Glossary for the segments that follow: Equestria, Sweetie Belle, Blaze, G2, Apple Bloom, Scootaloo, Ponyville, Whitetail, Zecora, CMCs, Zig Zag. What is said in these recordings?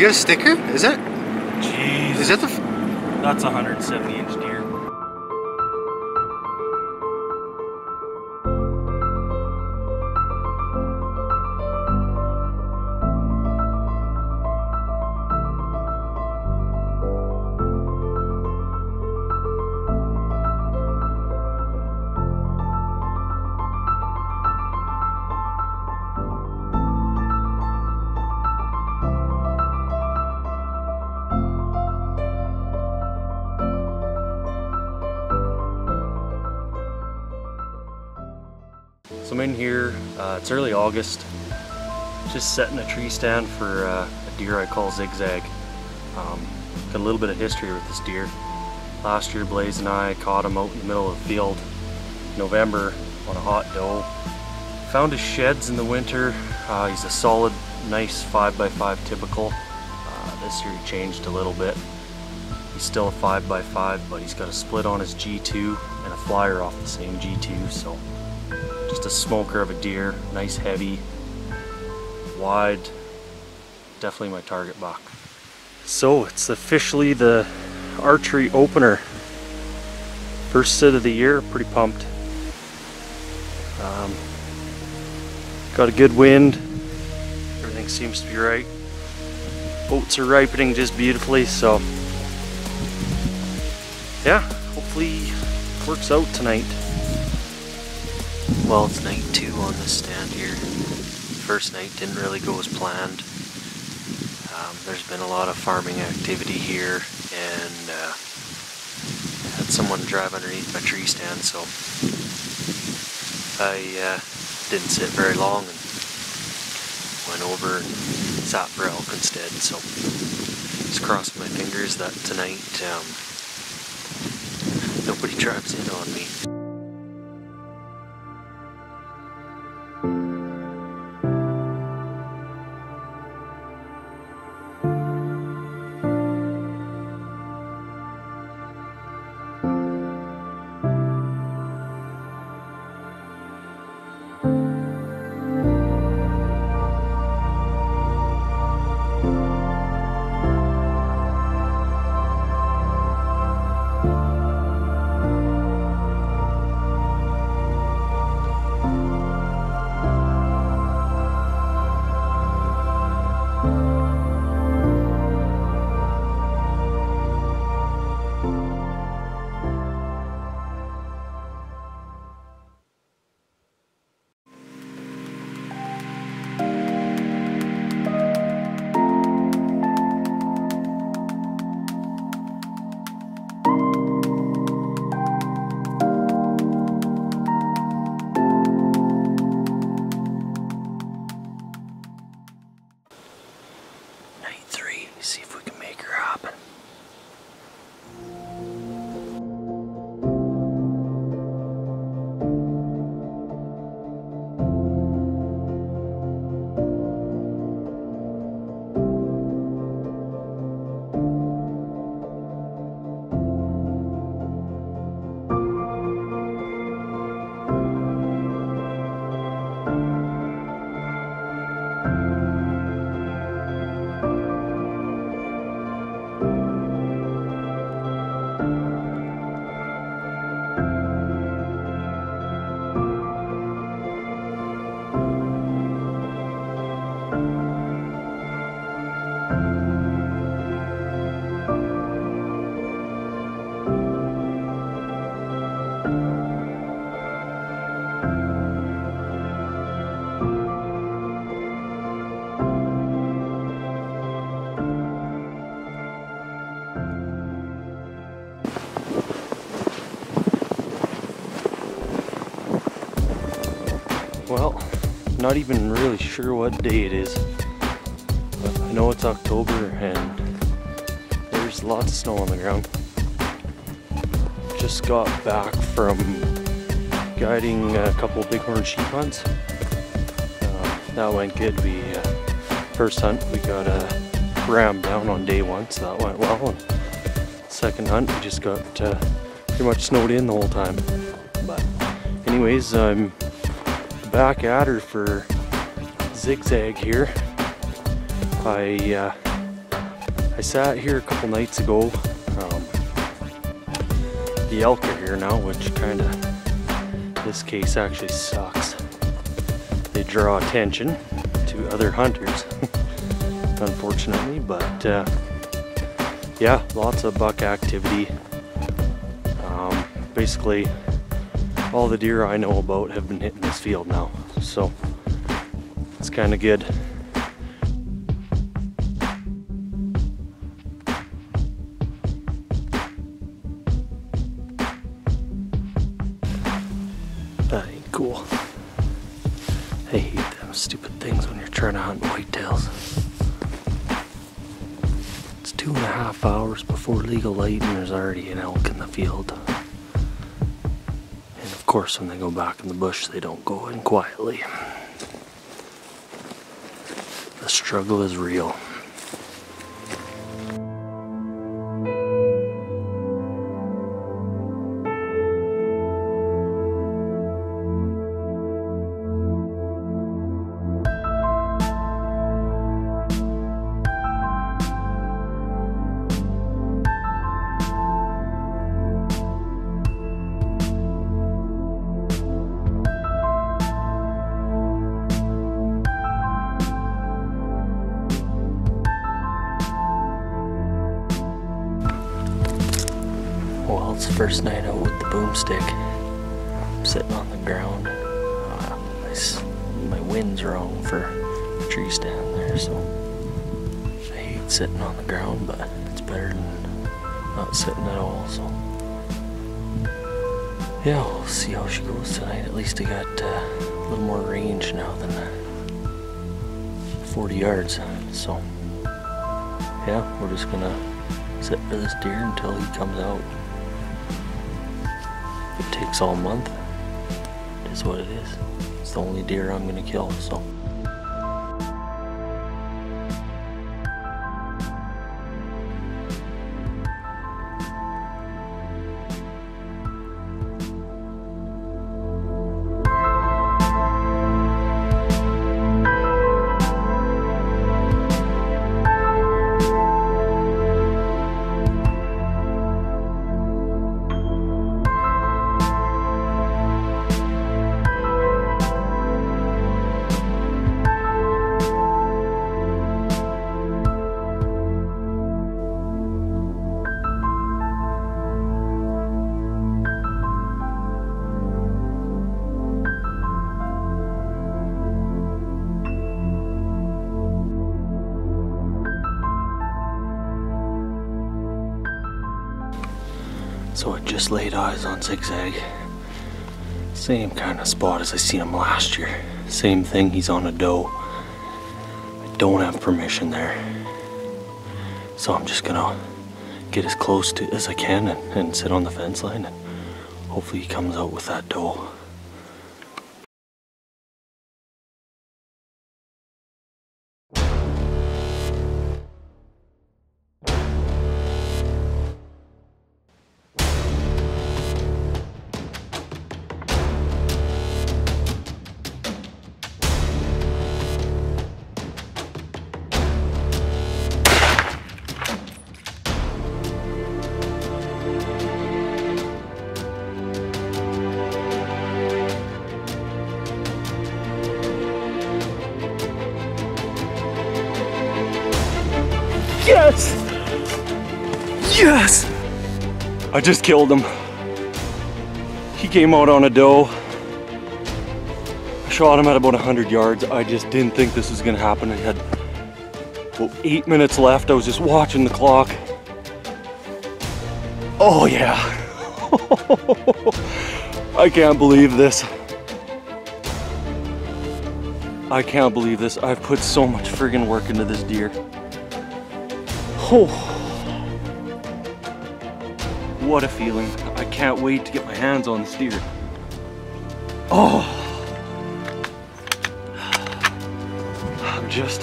you got a sticker? Is that? Jeez. Is that the? That's a 170-inch deer. So I'm in here, it's early August, just setting a tree stand for a deer I call Zig Zag. Got a little bit of history with this deer. Last year Blaze and I caught him out in the middle of the field in November on a hot doe. Found his sheds in the winter. He's a solid, nice 5x5 typical. This year he changed a little bit. He's still a 5x5, but he's got a split on his G2 and a flyer off the same G2, so just a smoker of a deer, nice heavy, wide, definitely my target buck. So it's officially the archery opener. First sit of the year, pretty pumped. Got a good wind, everything seems to be right. Oats are ripening just beautifully, so yeah, hopefully works out tonight. Well, it's night two on this stand here. First night didn't really go as planned. There's been a lot of farming activity here, and had someone drive underneath my tree stand, so I didn't sit very long and went over and sat for elk instead. So just crossed my fingers that tonight nobody drives in on me. Well, not even really sure what day it is, but I know it's October and there's lots of snow on the ground. Just got back from guiding a couple bighorn sheep hunts. That went good. We first hunt we got a ram down on day one, so that went well. And second hunt we just got pretty much snowed in the whole time. But anyways, I'm back at her for Zig Zag here. I I sat here a couple nights ago. The elk are here now, which kind of, this case actually sucks. They draw attention to other hunters, unfortunately, but yeah, lots of buck activity. Basically, all the deer I know about have been hitting this field now, so it's kind of good. That ain't cool. I hate them stupid things when you're trying to hunt whitetails. It's 2.5 hours before legal light and there's already an elk in the field. And of course when they go back in the bush they don't go in quietly. The struggle is real. Well, it's the first night out with the boomstick. I'm sitting on the ground. My wind's wrong for the tree stand there, so I hate sitting on the ground, but it's better than not sitting at all. So yeah, we'll see how she goes tonight. At least I got a little more range now than 40 yards. So yeah, we're just gonna sit for this deer until he comes out. It takes all month. It is what it is. It's the only deer I'm gonna kill, so. So I just laid eyes on Zig Zag. Same kind of spot as I seen him last year. Same thing, he's on a doe. I don't have permission there. So I'm just gonna get as close to as I can and sit on the fence line, and hopefully he comes out with that doe. Yes! Yes! I just killed him. He came out on a doe. I shot him at about 100 yards. I just didn't think this was gonna happen. I had about 8 minutes left. I was just watching the clock. Oh yeah. I can't believe this. I can't believe this. I've put so much friggin' work into this deer. Oh, what a feeling. I can't wait to get my hands on this deer. Oh, I'm just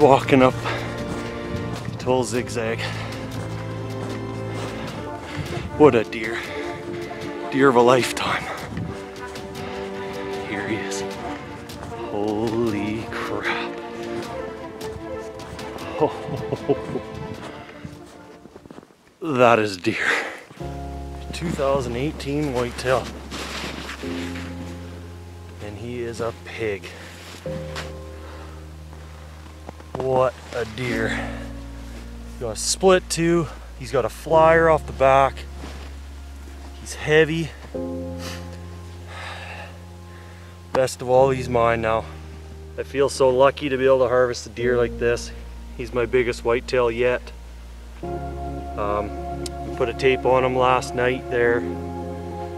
walking up to old Zig Zag. What a deer. Deer of a lifetime. Here he is. Holy crap. Oh, that is deer. 2018 whitetail. And he is a pig. What a deer. He's got a split too. He's got a flyer off the back. He's heavy. Best of all, he's mine now. I feel so lucky to be able to harvest a deer like this. He's my biggest whitetail yet. We put a tape on him last night there,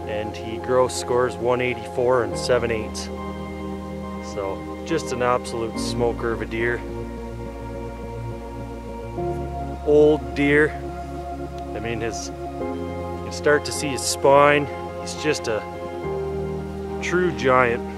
and he gross scores 184 and 7/8. So just an absolute smoker of a deer. Old deer. I mean, you start to see his spine. He's just a true giant.